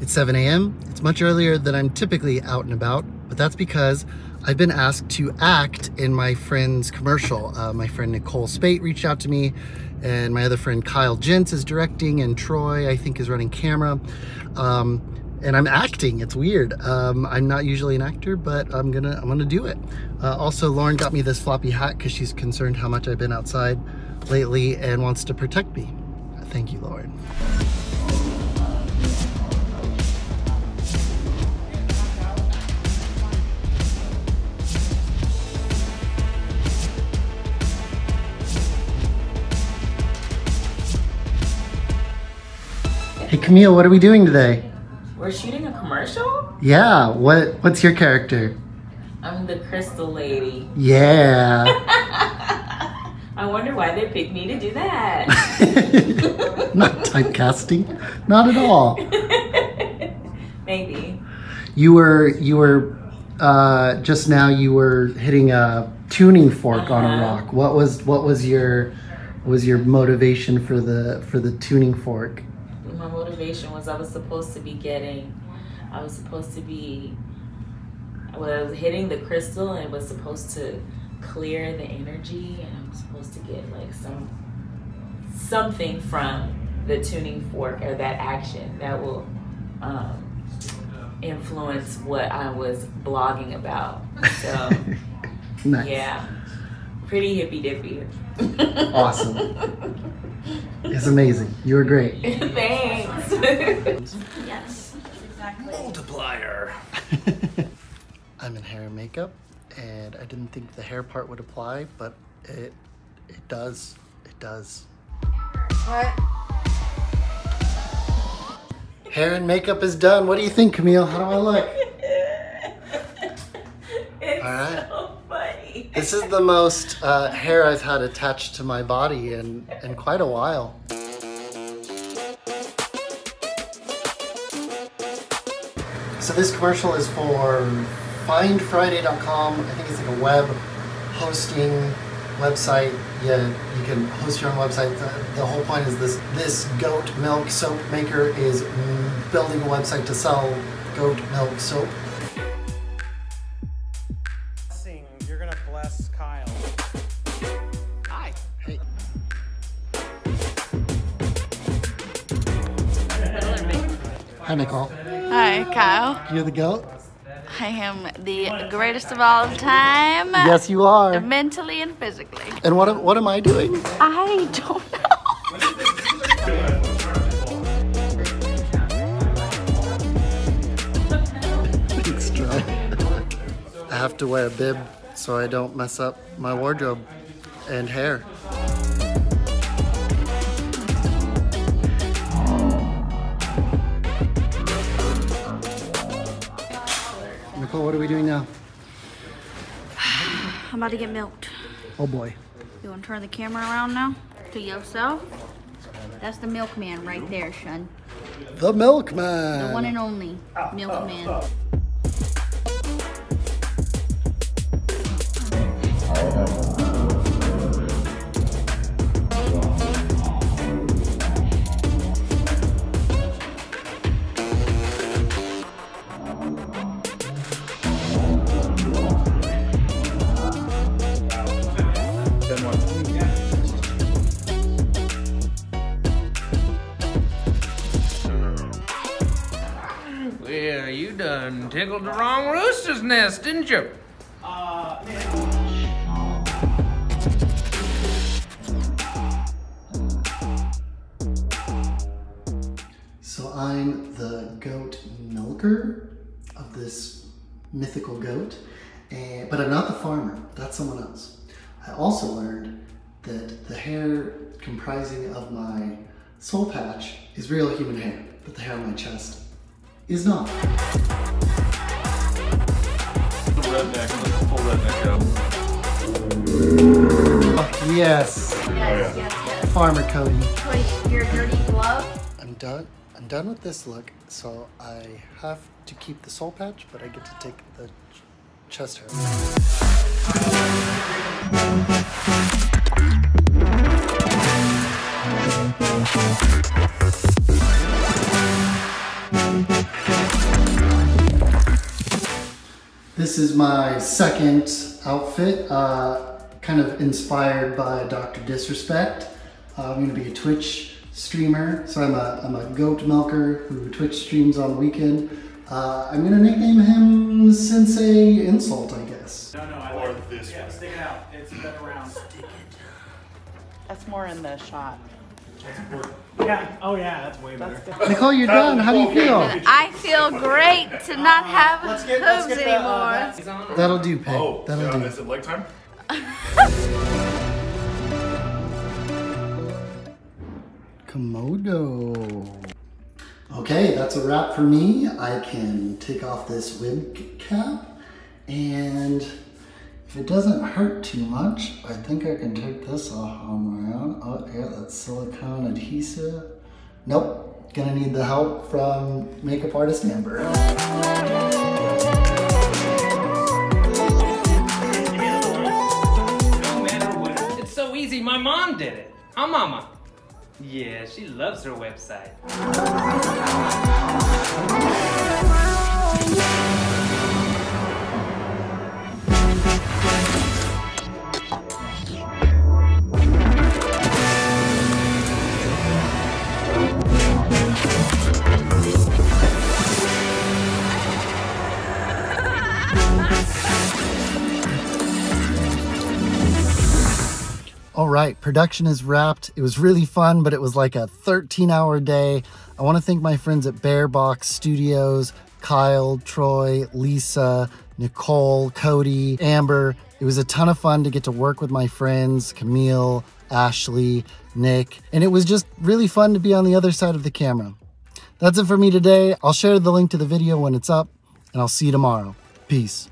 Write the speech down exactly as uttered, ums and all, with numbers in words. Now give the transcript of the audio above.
It's seven A M It's much earlier than I'm typically out and about, but that's because I've been asked to act in my friend's commercial. Uh, my friend Nicole Speight reached out to me, and my other friend Kyle Gentz is directing, and Troy, I think, is running camera. Um, and I'm acting. It's weird. Um, I'm not usually an actor, but I'm gonna I'm gonna do it. Uh, also, Lauren got me this floppy hat because she's concerned how much I've been outside lately and wants to protect me. Thank you, Lauren. Hey Camille, what are we doing today? We're shooting a commercial? Yeah, what what's your character? I'm the crystal lady. Yeah. I wonder why they picked me to do that. Not typecasting. Not at all. Maybe. You were you were uh just now you were hitting a tuning fork uh-huh. on a rock. What was what was your what was your motivation for the for the tuning fork? My motivation was I was supposed to be getting, I was supposed to be, well, I was hitting the crystal and it was supposed to clear the energy and I'm supposed to get like some, something from the tuning fork or that action that will um, influence what I was blogging about. So, nice. Yeah, pretty hippy dippy. Awesome. It's amazing. You were great. Thanks. Yes, exactly. Multiplier. I'm in hair and makeup, and I didn't think the hair part would apply, but it it does. It does. What? Hair and makeup is done. What do you think, Camille? How do I look? It's all right. So funny. This is the most uh, hair I've had attached to my body in, in quite a while. So this commercial is for find friday dot com. I think it's like a web hosting website. Yeah, you can host your own website. The, the whole point is this, this goat milk soap maker is building a website to sell goat milk soap. Hi, Nicole. Hi, Kyle. You're the goat? I am the greatest of all time. Yes, you are. Mentally and physically. And what am, what am I doing? I don't know. Thanks, Troy. I have to wear a bib so I don't mess up my wardrobe and hair. Nicole, what are we doing now? I'm about to get milked. Oh boy. You want to turn the camera around now? To yourself? That's the milkman right there, Shun. The milkman! The one and only oh, milkman. Oh, yeah, you done tickled the wrong rooster's nest, didn't you? Uh, so I'm the goat milker of this mythical goat, and, but I'm not the farmer, that's someone else. I also learned that the hair comprising of my soul patch is real human hair, but the hair on my chest is not. The redneck, the full redneck go. Oh, yes. Yes, oh, yeah. yes, yes. Farmer Cody. Wait, your dirty glove? I'm done. I'm done with this look, so I have to keep the soul patch, but I get to take the ch chest hair. This is my second outfit, uh, kind of inspired by Doctor Disrespect. Uh, I'm gonna be a Twitch streamer, so I'm a, I'm a goat milker who Twitch streams on the weekend. Uh, I'm gonna nickname him Sensei Insult, I guess. No, no, I or like this yeah, one. Stick it out. It's been around. Stick it. That's more in the shot. Yeah. Oh yeah, that's way better. That's Nicole, you're done. How do you feel? I feel great to not have uh, let's get, hooves let's get the, anymore. Uh, That'll do, Peg. Oh, That'll yeah, do. Is it leg time? Komodo. Okay, that's a wrap for me. I can take off this wig cap, and if it doesn't hurt too much, I think I can take this off on my own. Oh yeah, that's silicone adhesive. Nope, gonna need the help from makeup artist Amber. It's so easy, my mom did it. Hi, Mama. Yeah, she loves her website. All right, production is wrapped. It was really fun, but it was like a thirteen hour day. I want to thank my friends at Bear Box Studios, Kyle, Troy, Lisa, Nicole, Cody, Amber. It was a ton of fun to get to work with my friends, Camille, Ashley, Nick, and it was just really fun to be on the other side of the camera. That's it for me today. I'll share the link to the video when it's up, and I'll see you tomorrow. Peace.